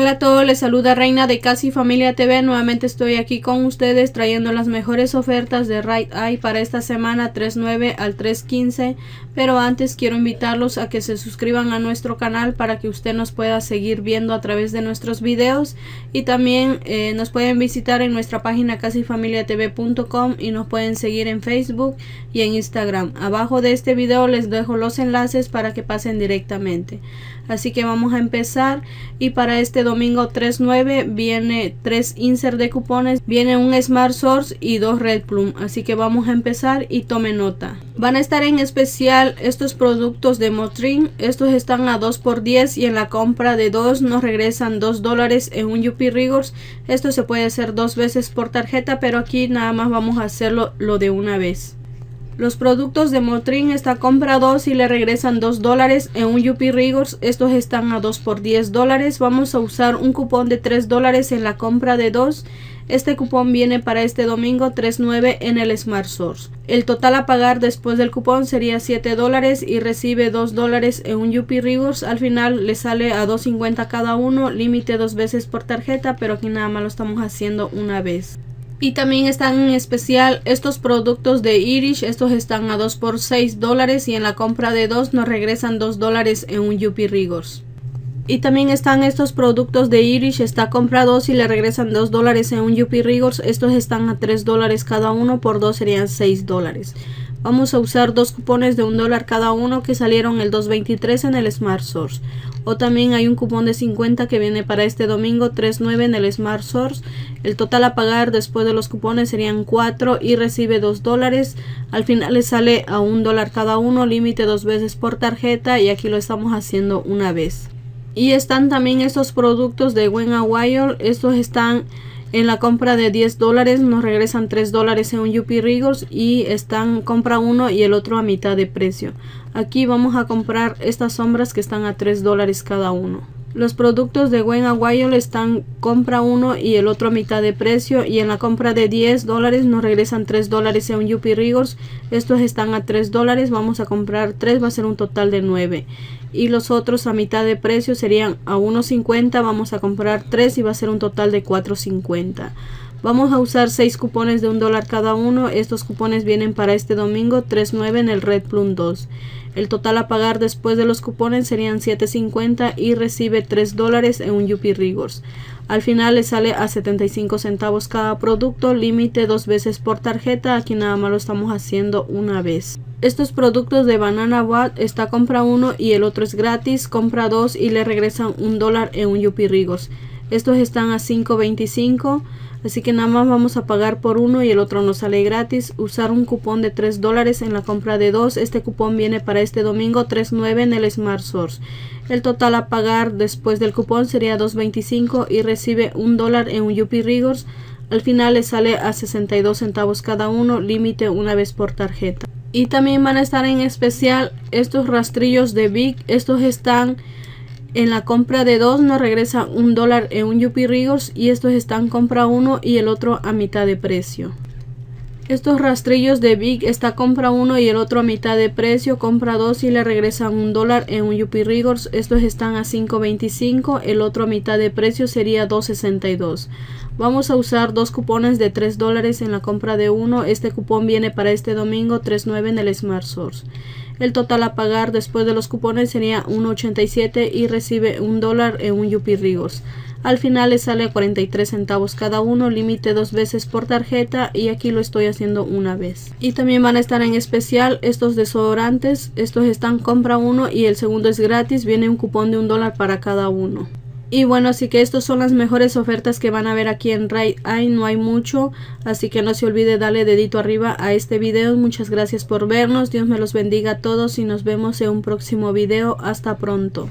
Hola a todos, les saluda Reina de Casa y Familia TV. Nuevamente estoy aquí con ustedes trayendo las mejores ofertas de Rite-Aid para esta semana 3/9 al 3/15. Pero antes quiero invitarlos a que se suscriban a nuestro canal para que usted nos pueda seguir viendo a través de nuestros videos. Y también nos pueden visitar en nuestra página casayfamiliatv.com y nos pueden seguir en Facebook y en Instagram. Abajo de este video les dejo los enlaces para que pasen directamente. Así que vamos a empezar, y para este domingo 3/9 viene 3 insert de cupones, viene un Smart Source y 2 Red Plum. Así que vamos a empezar y tome nota. Van a estar en especial estos productos de Motrin. Estos están a 2x10 y en la compra de 2 nos regresan $2 en un Yupi Rewards. Esto se puede hacer 2 veces por tarjeta, pero aquí nada más vamos a hacerlo lo de una vez. Los productos de Motrin, esta compra 2 y le regresan $2 en un Yupi Rewards. Estos están a 2x$10. Vamos a usar un cupón de $3 en la compra de 2. Este cupón viene para este domingo 3/9 en el Smart Source. El total a pagar después del cupón sería $7 y recibe $2 en un Yupi Rewards. Al final le sale a $2.50 cada uno, límite 2 veces por tarjeta, pero aquí nada más lo estamos haciendo una vez. Y también están en especial estos productos de Irish. Estos están a 2x$6 y en la compra de 2 nos regresan $2 en un Yupi Rewards. Y también están estos productos de Irish. Está compra 2 y le regresan $2 en un Yupi Rewards. Estos están a $3 cada uno, por 2 serían $6. Vamos a usar 2 cupones de $1 cada uno que salieron el 2.23 en el Smart Source. O también hay un cupón de 50 que viene para este domingo 3/9 en el Smart Source. El total a pagar después de los cupones serían 4 y recibe $2. Al final le sale a $1 cada uno, límite 2 veces por tarjeta, y aquí lo estamos haciendo una vez. Y están también estos productos de Wen Aguayo. Estos están en la compra de $10 nos regresan $3 en un Yupi Rewards, y están compra uno y el otro a mitad de precio. Aquí vamos a comprar estas sombras que están a $3 cada uno. Los productos de Wen Aguayo están compra uno y el otro a mitad de precio, y en la compra de $10 nos regresan $3 en un Yupi Rewards. Estos están a $3, vamos a comprar 3, va a ser un total de 9. Y los otros a mitad de precio serían a $1.50, vamos a comprar 3 y va a ser un total de $4.50. Vamos a usar 6 cupones de $1 cada uno. Estos cupones vienen para este domingo 3/9 en el Red Plum 2. El total a pagar después de los cupones serían $7.50 y recibe $3 en un Yupi Rewards. Al final le sale a 75 centavos cada producto, límite 2 veces por tarjeta. Aquí nada más lo estamos haciendo una vez. Estos productos de Banana Watt, está compra uno y el otro es gratis, compra 2 y le regresan $1 en un Yupi Rewards. Estos están a $5.25, así que nada más vamos a pagar por uno y el otro nos sale gratis. Usar un cupón de $3 en la compra de 2. Este cupón viene para este domingo 3/9 en el Smart Source. El total a pagar después del cupón sería $2.25 y recibe $1 en un Yupi Rewards. Al final le sale a 62 centavos cada uno, límite una vez por tarjeta. Y también van a estar en especial estos rastrillos de Big. Estos están en la compra de 2 nos regresa $1 en un Yupi Rewards, y estos están compra uno y el otro a mitad de precio. Estos rastrillos de Big, está compra uno y el otro a mitad de precio, compra 2 y le regresan $1 en un Yupi Rewards. Estos están a $5.25, el otro a mitad de precio sería $2.62. Vamos a usar 2 cupones de $3 en la compra de 1. Este cupón viene para este domingo 3/9 en el Smart Source. El total a pagar después de los cupones sería $1.87 y recibe $1 en un Yupi Rewards. Al final le sale a 43 centavos cada uno, límite 2 veces por tarjeta, y aquí lo estoy haciendo una vez. Y también van a estar en especial estos desodorantes. Estos están compra uno y el segundo es gratis, viene un cupón de $1 para cada uno. Y bueno, así que estas son las mejores ofertas que van a ver aquí en Rite-Aid. No hay mucho, así que no se olvide darle dedito arriba a este video. Muchas gracias por vernos, Dios me los bendiga a todos y nos vemos en un próximo video. Hasta pronto.